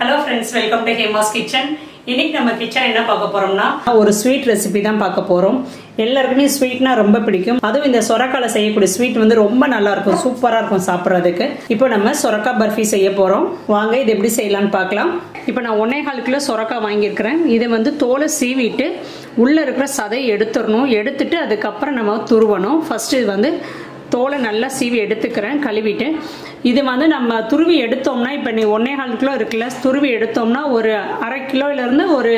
Hello friends, welcome to Hema's Kitchen. Today we will see a sweet recipe. We will see sweet. That's why we will sweet. தோலை நல்லா சீவி எடுத்துக்கறேன் கழுவிட்டு இது வந்து நம்ம துருவி எடுத்தோம்னா இப்ப 1.5 கிலோ இருக்குல துருவி எடுத்தோம்னா ஒரு 1/2 கிலோல இருந்து ஒரு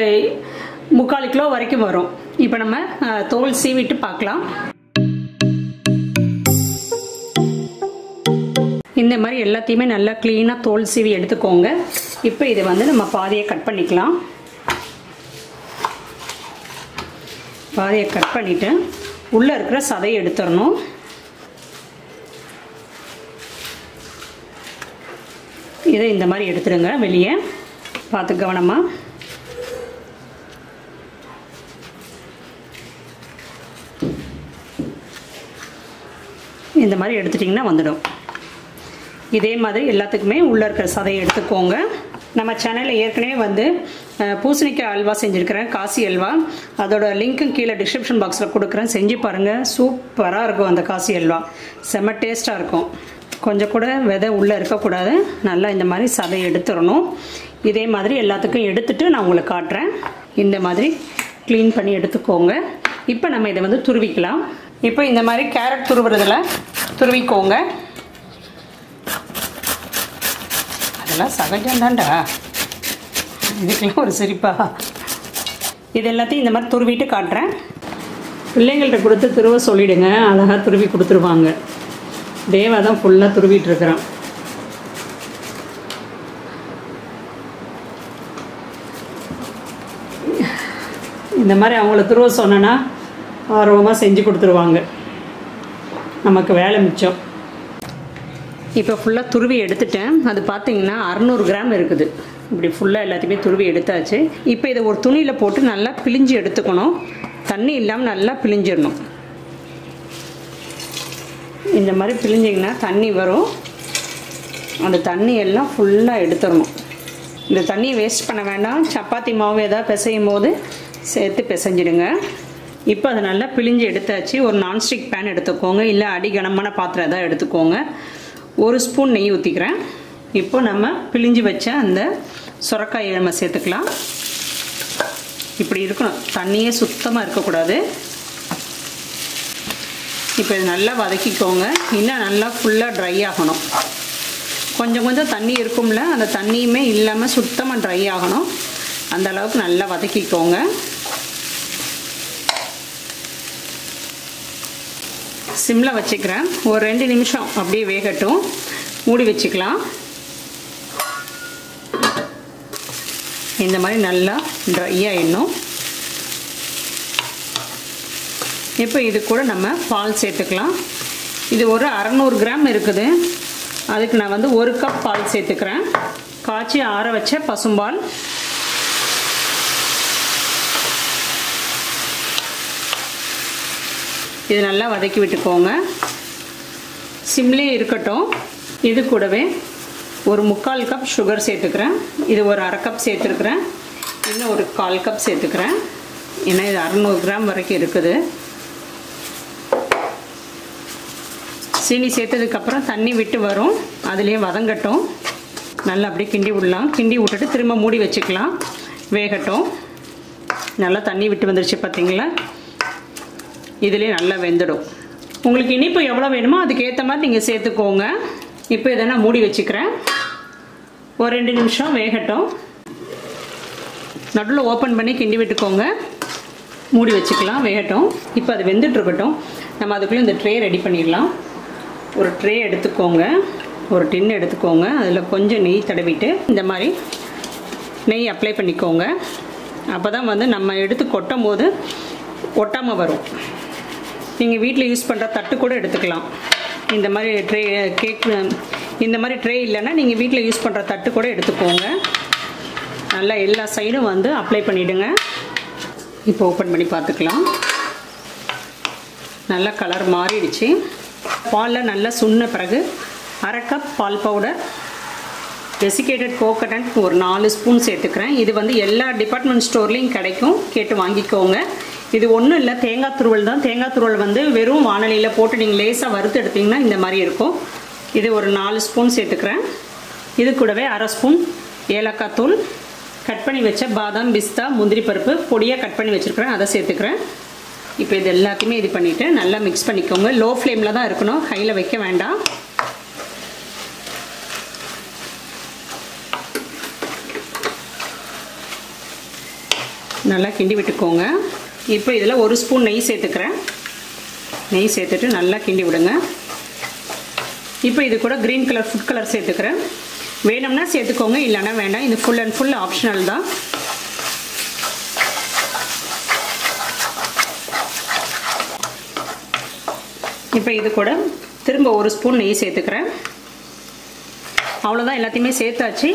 3/4 கிலோ வரைக்கும் வரும் இப்போ நம்ம தோல் சீவிட்டு பார்க்கலாம் இந்த மாதிரி எல்லாத்தையுமே நல்லா clean-ஆ தோல் சீவி எடுத்துக்கோங்க இப்போ இது வந்து நம்ம பாதியை கட் பண்ணிக்கலாம் பாதியை கட் பண்ணிட்டு உள்ள இருக்கிற சதையை எடுத்துறணும் இதை இந்த மாதிரி எடுத்துருங்க வெளிய பாத்து கவனமா இந்த மாதிரி எடுத்துட்டீங்கன்னா வந்துடும் இதே மாதிரி எல்லாத்துக்குமே உள்ள இருக்கிற சதையை எடுத்துக்கோங்க நம்ம சேனல்ல ஏற்கனவே வந்து பூசணிக்கா அல்வா செஞ்சிருக்கிறேன் காசி அல்வா அதோட லிங்க் கீழ டிஸ்கிரிப்ஷன் பாக்ஸ்ல கொடுக்கிறேன் செஞ்சு பாருங்க சூப்பரா இருக்கும் அந்த காசி அல்வா செம டேஸ்டா இருக்கும் கொஞ்சம் கூட விதை உள்ள இருக்க கூடாது நல்லா இந்த மாதிரி சதை எடுத்துறணும் இதே மாதிரி எல்லாத்துக்கும் எடுத்துட்டு நான் உங்களுக்கு காட்றேன் இந்த மாதிரி க்ளீன் பண்ணி எடுத்துக்கோங்க இப்போ நம்ம இத வந்து துருவிக்கலாம் இப்போ இந்த மாதிரி கேரட் துருவுறதுல துருவிக்கோங்க அதெல்லாம் சகஜம் தான்டா இதுக்குள்ள ஒரு சிரிப்பா இது எல்லாத்தையும் இந்த மாதிரி துருவிட்டு காட்றேன் பிள்ளைங்கள்ட்ட கொடுத்து துருவ சொல்லிடுங்க அழகா துருவி கொடுத்துருவாங்க தேவா தான் ஃபுல்லா துருவிட்டு இருக்கறான் இந்த மாதிரி அவங்கள துருவ சொன்னனா ஆர்வமா செஞ்சு கொடுத்துருவாங்க நமக்கு வேலை மிச்சம் இப்போ ஃபுல்லா துருவி எடுத்துட்டேன் அது பாத்தீங்கன்னா 600 கிராம் இருக்குது இப்படி ஃபுல்லா எல்லாத்தையும் துருவி எடுத்தாச்சு இப்போ இத ஒரு துணியில போட்டு நல்லா பிழிஞ்சு எடுத்துக்கணும் தண்ணி இல்லாம நல்லா பிழிஞ்சிரணும் இந்த மாதிரி பிழிஞ்சினா தண்ணி வரும் அந்த தண்ணி எல்லாம் ஃபுல்லா எடுத்துறணும் இந்த தண்ணியை வேஸ்ட் பண்ண வேண்டாம் சப்பாத்தி மாவு ஏதா பிசையும்போது சேர்த்து பிசைஞ்சிடுங்க இப்போ அது நல்லா பிழிஞ்சு எடுத்தாச்சு ஒரு நான் ஸ்டிக் pan எடுத்துக்கோங்க இல்ல அடி கனமான பாத்திரம் ஏதா எடுத்துக்கோங்க ஒரு ஸ்பூன் நெய் ஊத்திக்கிறேன் இப்போ நம்ம பிழிஞ்சு வச்ச அந்த சுரக்காய் நம்ம சேர்த்துக்கலாம் இப்படி இருக்கணும் தண்ணியே சுத்தமா இருக்க கூடாது இப்போ நல்லா வதக்கிக்கோங்க இன்னும் நல்லா ஃபுல்லா dry ஆகணும் கொஞ்சம் கொஞ்சம் தண்ணி இருக்கும்ல அந்த தண்ணியுமே இல்லாம சுத்தமா dry ஆகணும் அந்த அளவுக்கு நல்லா வதக்கிக்கோங்க சிம்ல வச்சுக்கறேன் ஒரு 2 நிமிஷம் அப்படியே வேகட்டும் மூடி வச்சுக்கலாம் இந்த மாதிரி நல்லா dry ஆயிடணும் இப்போ இது கூட நம்ம பால் சேர்த்துக்கலாம் இது ஒரு 600 கிராம் இருக்குது அதுக்கு நான் வந்து 1 கப் பால் சேர்த்துக்கிறேன் காச்சி ஆற வச்ச பசும்பால் இது நல்லா வதக்கி விட்டுக்கோங்க சிம்லயே இருக்கட்டும் இது கூடவே ஒரு 3/4 கப் sugar சேர்த்துக்கிறேன் இது ஒரு 1/2 கப் சேர்த்துக்கிறேன் இன்னும் ஒரு 1/4 கப் சேர்த்துக்கிறேன் ஏன்னா இது 600 கிராம் வரைக்கும் இருக்குது சீனி சேர்த்ததுக்கு அப்புறம் தண்ணி விட்டு வரும் அதுலயே வதங்கட்டும் நல்லா அப்படியே கிண்டி விடலாம் கிண்டி விட்டுட்டு திரும்ப மூடி வச்சுக்கலாம் வேகட்டும் நல்லா தண்ணி விட்டு வந்திருச்சு பாத்தீங்களா இதுலயே நல்லா வெந்துடும் உங்களுக்கு இனிப்பு எவ்வளவு வேணுமோ அதுக்கு ஏத்த மாதிரி நீங்க சேர்த்துக்கோங்க இப்போ இத நான் மூடி வச்சுக்கிறேன் ஒரு 2 நிமிஷம் வேகட்டும் நடுவுல ஓபன் பண்ணி கிண்டி விட்டுக்கோங்க மூடி வச்சுக்கலாம் வேகட்டும் இப்போ அது வெந்துட்டு இருக்கட்டும் நம்ம அதுக்குள்ள இந்த ட்ரே ரெடி பண்ணிரலாம் ஒரு ட்ரே எடுத்துக்கோங்க ஒரு டின் எடுத்துக்கோங்க அதுல கொஞ்சம் நெய் தடவிட்டு இந்த மாதிரி நெய் அப்ளை பண்ணிக்கோங்க அப்பதான் வந்து நம்ம எடுத்து கொட்டும்போது ஒட்டாம வரும் நீங்க வீட்ல யூஸ் பண்ற தட்டு கூட எடுத்துக்கலாம் இந்த மாதிரி ட்ரே கேக் இந்த மாதிரி ட்ரே இல்லனா நீங்க வீட்ல யூஸ் பண்ற தட்டு கூட எடுத்துக்கோங்க நல்லா எல்லா சைடும் வந்து அப்ளை பண்ணிடுங்க இப்போ ஓபன் பண்ணி பார்த்துக்கலாம் நல்ல கலர் மாறிடுச்சு பால்ல நல்லா சுண்ண பிறகு 1/2 கப் பால் பவுடர் desiccated coconut ஒரு 4 ஸ்பூன் சேர்த்துக்கிறேன். இது வந்து எல்லா டிபார்ட்மெண்ட் ஸ்டோர்லயும் கிடைக்கும், கேட்டு வாங்கிக்கோங்க. இது ஒண்ணும் இல்ல, தேங்காய் துருவல் தான். தேங்காய் துருவல் வந்து வெறும் வாணலியில போட்டு நீங்க லேசா வறுத்து எடுத்தீங்கன்னா இந்த மாதிரி இருக்கும். இது ஒரு 4 ஸ்பூன் சேர்த்துக்கிறேன். இது கூடவே 1/2 ஸ்பூன் ஏலக்காய் தூள், கட் பண்ணி வெச்ச பாதாம், பிஸ்தா, முந்திரி பருப்பு பொடியா கட் பண்ணி வெச்சிருக்கேன், அதை சேர்த்துக்கிறேன். இப்போ இது எல்லாத்தையுமே இது பண்ணிட்டு நல்லா mix பண்ணிக்கோங்க. லோ ஃப்ளேம்ல தான் இருக்கணும், ஹைல வைக்க வேண்டாம். நல்லா கிண்டி விட்டுக்கோங்க. இப்போ இதில் ஒரு ஸ்பூன் நெய் சேர்த்துக்கிறேன். நெய் சேர்த்துட்டு நல்லா கிண்டி விடுங்க. இப்போ இது கூட க்ரீன் கலர் ஃபுட் கலர் சேர்த்துக்கிறேன். வேணும்னா சேர்த்துக்கோங்க, இல்லைன்னா வேண்டாம். இது ஃபுல் அண்ட் ஃபுல் ஆப்ஷனல் தான். இப்போ இது கூட திரும்ப ஒரு ஸ்பூன் நெய் சேர்த்துக்கிறேன். அவ்வளோதான், எல்லாத்தையுமே சேர்த்தாச்சு.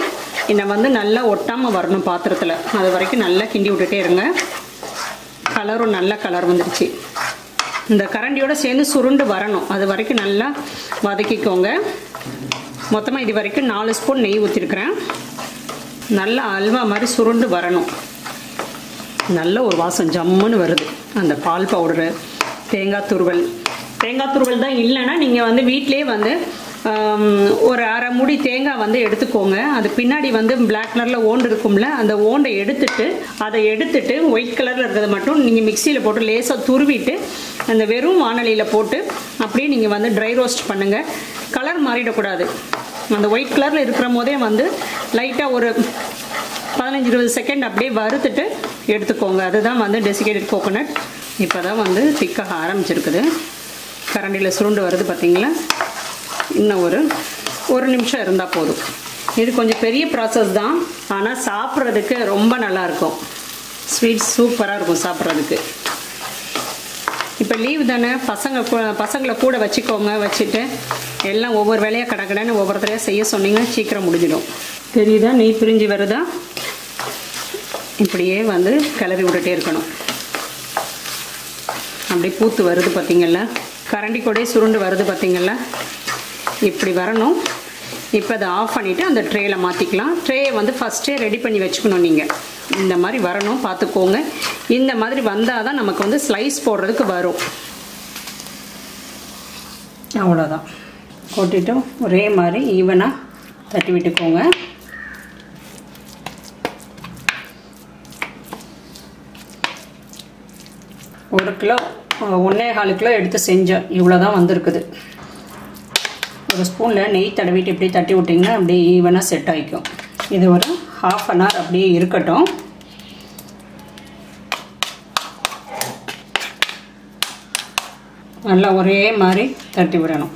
இன்னும் வந்து நல்லா ஒட்டாமல் வரணும் பாத்திரத்தில், அது வரைக்கும் நல்லா கிண்டி விட்டுட்டே இருங்க. கலரும் நல்ல கலர் வந்துடுச்சு. இந்த கரண்டியோடு சேர்ந்து சுருண்டு வரணும், அது வரைக்கும் நல்லா வதக்கிக்கோங்க. மொத்தமாக இது வரைக்கும் 4 ஸ்பூன் நெய் ஊற்றிருக்கிறேன். நல்லா அல்வா மாதிரி சுருண்டு வரணும். நல்ல ஒரு வாசம் ஜம்முன்னு வருது. அந்த பால் பவுடரு, தேங்காய் துருவல், தேங்காய் துருவல் தான் இல்லைன்னா நீங்கள் வந்து வீட்டிலே வந்து ஒரு அரை மூடி தேங்காய் வந்து எடுத்துக்கோங்க. அது பின்னாடி வந்து பிளாக் கலரில் ஓண்டு இருக்கும்ல, அந்த ஓண்டை எடுத்துட்டு ஒயிட் கலரில் இருக்கிறத மட்டும் நீங்கள் மிக்சியில் போட்டு லேசாக துருவிட்டு அந்த வெறும் வாணலியில் போட்டு அப்படியே நீங்கள் வந்து ட்ரை ரோஸ்ட் பண்ணுங்கள். கலர் மாறிடக்கூடாது. அந்த ஒயிட் கலரில் இருக்கிற போதே வந்து லைட்டாக ஒரு 15-20 செகண்ட் அப்படியே வறுத்துட்டு எடுத்துக்கோங்க. அதுதான் வந்து டெசிகேட்டட் கோகோனட். இப்போ தான் வந்து திக்காக ஆரம்பிச்சிருக்குது. கரண்டியில் சுருண்டு வருது பார்த்தீங்களா. இன்னும் ஒரு நிமிஷம் இருந்தால் போதும். இது கொஞ்சம் பெரிய ப்ராசஸ் தான், ஆனால் சாப்பிட்றதுக்கு ரொம்ப நல்லாயிருக்கும். ஸ்வீட் சூப்பராக இருக்கும் சாப்பிட்றதுக்கு. இப்போ லீவ் தானே, பசங்களை கூட வச்சுக்கோங்க. வச்சுட்டு எல்லாம் ஒவ்வொரு வேலையாக கடக்கடன்னு ஒவ்வொருத்தரையாக செய்ய சொன்னீங்கன்னா சீக்கிரம் முடிஞ்சிடும். தெரியுதா நெய் பிரிஞ்சு வருதா? இப்படியே வந்து கிளறி விட்டுட்டே இருக்கணும். அப்படியே பூத்து வருது பார்த்திங்களா, கரண்டி கூடயே சுருண்டு வருது பார்த்திங்களா, இப்படி வரணும். இப்போ அதை ஆஃப் பண்ணிவிட்டு அந்த ட்ரேயில் மாற்றிக்கலாம். ட்ரேயை வந்து ஃபஸ்ட்டே ரெடி பண்ணி வச்சுக்கணும். நீங்கள் இந்த மாதிரி வரணும், பார்த்துக்கோங்க. இந்த மாதிரி வந்தால் தான் நமக்கு வந்து ஸ்லைஸ் போடுறதுக்கு வரும். அவ்வளோதான், கொட்டிட்டு ஒரே மாதிரி ஈவனாக தட்டி விட்டுக்கோங்க. ஒரு கிலோ 1.25 கிலோ எடுத்து செஞ்சேன். இவ்வளோ தான் வந்திருக்குது. ஒரு ஸ்பூனில் நெய் தடவிட்டு இப்படி தட்டி விட்டிங்கன்னா அப்படியே ஈவனாக செட் ஆகிக்கும். இது ஒரு 1/2 hour அப்படியே இருக்கட்டும். நல்லா ஒரே மாதிரி தட்டி விடணும்.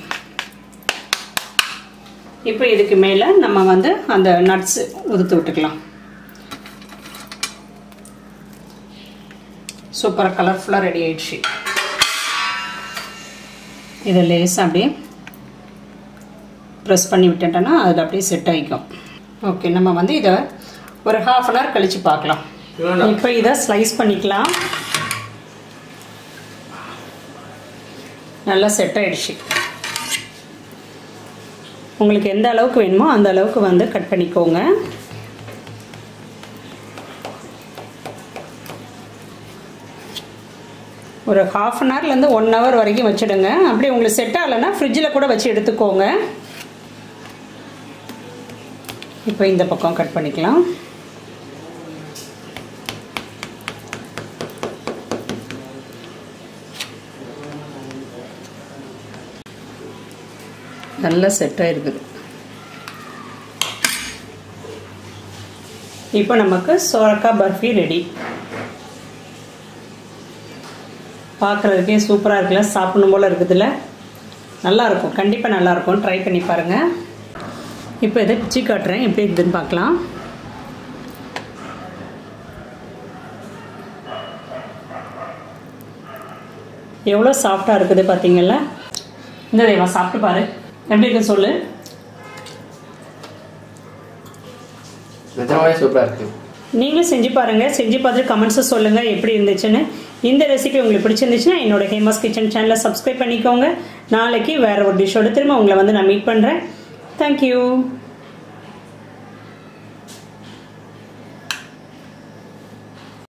இப்போ இதுக்கு மேலே நம்ம வந்து அந்த நட்ஸு உதுத்து விட்டுக்கலாம். சூப்பராக கலர்ஃபுல்லாக ரெடி ஆயிடுச்சு. இதை லேசாக அப்படியே ப்ரெஸ் பண்ணி விட்டுட்டேன்னா அதில் அப்படியே செட் ஆகிக்கும். ஓகே, நம்ம வந்து இதை ஒரு 1/2 hour கழித்து பார்க்கலாம். இப்போ இதை ஸ்லைஸ் பண்ணிக்கலாம். நல்லா செட் ஆகிடுச்சு. உங்களுக்கு எந்த அளவுக்கு வேணுமோ அந்த அளவுக்கு வந்து கட் பண்ணிக்கோங்க. ஒரு 1/2 hourலேருந்து 1 hour வரைக்கும் வச்சுடுங்க. அப்படியே உங்களுக்கு செட் ஆகலைன்னா ஃப்ரிட்ஜில் கூட வச்சு எடுத்துக்கோங்க. இப்போ இந்த பக்கம் கட் பண்ணிக்கலாம். நல்லா செட் ஆகிருக்குது. இப்போ நமக்கு சோரக்காய் பர்ஃபி ரெடி. பார்க்குறதுக்கே சூப்பராக இருக்குல்ல, சாப்பிடணும் போல் இருக்குதுல்ல. நல்லாயிருக்கும், கண்டிப்பாக நல்லாயிருக்கும். ட்ரை பண்ணி பாருங்கள். இப்போ இதை பிச்சு காட்டுறேன் எப்படி இருக்குதுன்னு பார்க்கலாம். எவ்வளோ சாஃப்டாக இருக்குது பார்த்தீங்களா. இந்த தெய்வம் சாப்பிட்டு பாரு, எப்படி இருக்குன்னு சொல்லு. சூப்பராக இருக்குது. நீங்களும் செஞ்சு பாருங்கள். செஞ்சு பார்த்துட்டு கமெண்ட்ஸை சொல்லுங்கள் எப்படி இருந்துச்சுன்னு. இந்த ரெசிபி உங்களுக்கு பிடிச்சிருந்துச்சுன்னா என்னோட ஹேமாஸ் கிச்சன் சேனலை சப்ஸ்கிரைப் பண்ணிக்கோங்க. நாளைக்கு வேறு ஒரு டிஷ்ஷோடு திரும்ப உங்களை வந்து நான் மீட் பண்ணுறேன். Thank you.